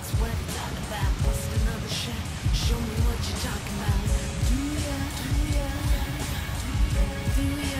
That's what I'm talking about. What's another shot? Show me what you're talking about. Do ya, do ya, do ya, do ya,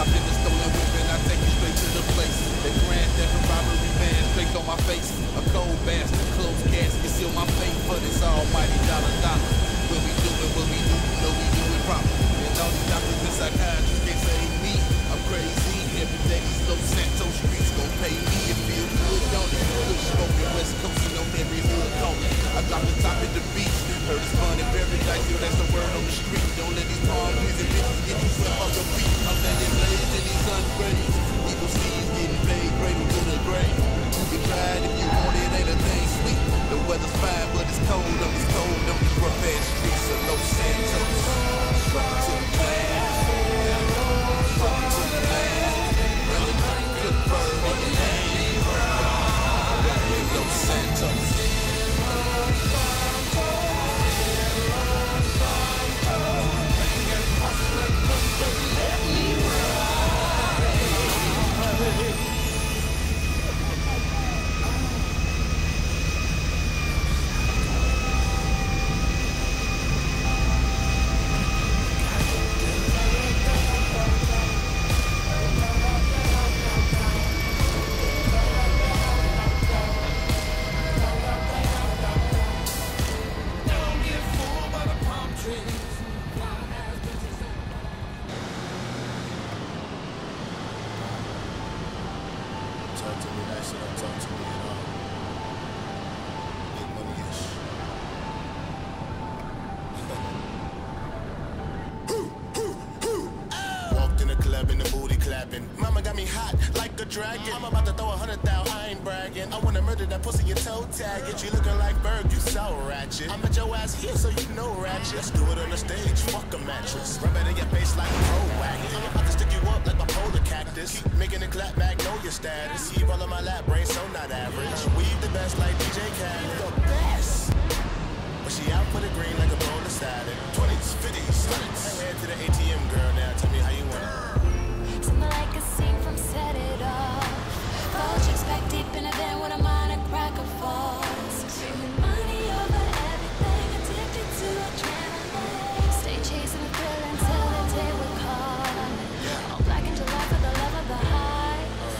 I've been talk to me. That shit don't talk to me at all. Big money-ish. Walked in the club and the booty clapping. Mama got me hot like a dragon. I'm about to throw 100,000. I ain't bragging. I wanna murder that pussy and toe tag it. You looking like Berg, you so ratchet. I'm at your ass here, so you know ratchet. Let's do it on the stage. Fuck a mattress. Rub it in your face like proactive. I'm about to stick you up like my polar cactus. Keep making it clap back. Know your status. Keep all of my lap brain, so not average. Weave the best like DJ Khaled. The best. But she out for the green like a bowl of salad. 20s, 50s, 100s. Head to the ATM, girl. Now tell me how you want it. Something like a scene from Set It Off. Four chicks back deep in a van with a mind a crack of falls. Screaming money over everything, addicted to adrenaline. Stay chasing the thrill until the day we're caught. All black in July for the love of the highs.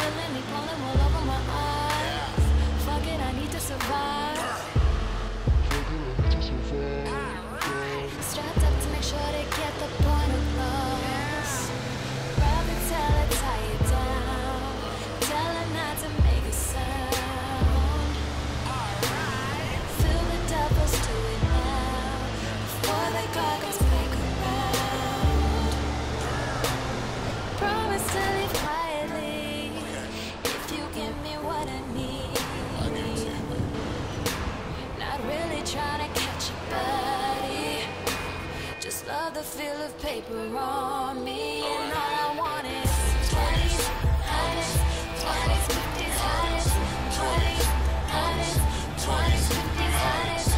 Willing me pulling all over my eyes. Fuck it, I need to survive. Strapped up to make sure they get the point across. Grab it, tell it, tie it down. To make a sound. Alright. Feel the devils do it now. Before the goggles break around. Promise to leave quietly. If you give me what I need. Not really trying to catch your body. Just love the feel of paper on me. And all I want is 20s, 100s, 20s. 20s, 50s, 100s, 20s, 50s,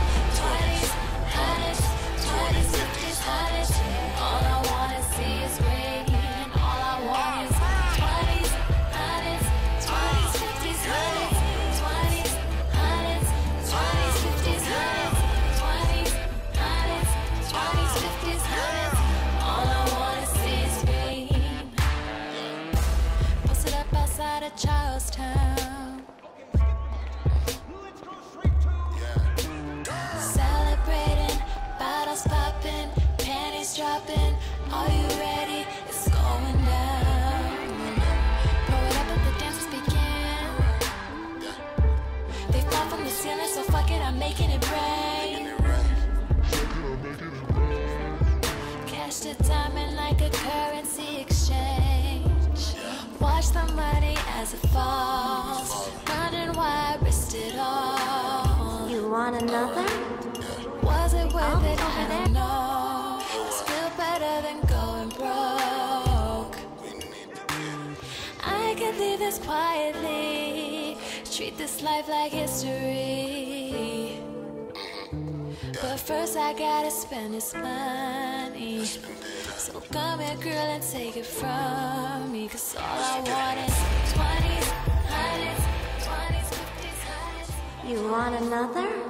100s, 20s, 50s, 100s. All I wanna see is radiant. All I want is 20s, 100s, 20s, 50s, 100s, 20s, 100s, 20s, 50s, 100s, 20s, 100s, 20s, 50s, 100s. All I wanna see is rain. Posted up outside of Charlestown. Popping, panties dropping. Are you ready? It's going down. Pour it up at the dancers begin. They fall from the ceiling, so fuck it, I'm making it rain. Cash the diamond like a currency exchange. Watch the money as it falls. Wondering why I risked it all. You want another? Was it worth it? I don't know. It's still better than going broke. I could leave this quietly. Treat this life like history. But first I gotta spend this money. So come here, girl, and take it from me. Cause all I want is 20s, 100s, 20s, 50s, 100s. You want another?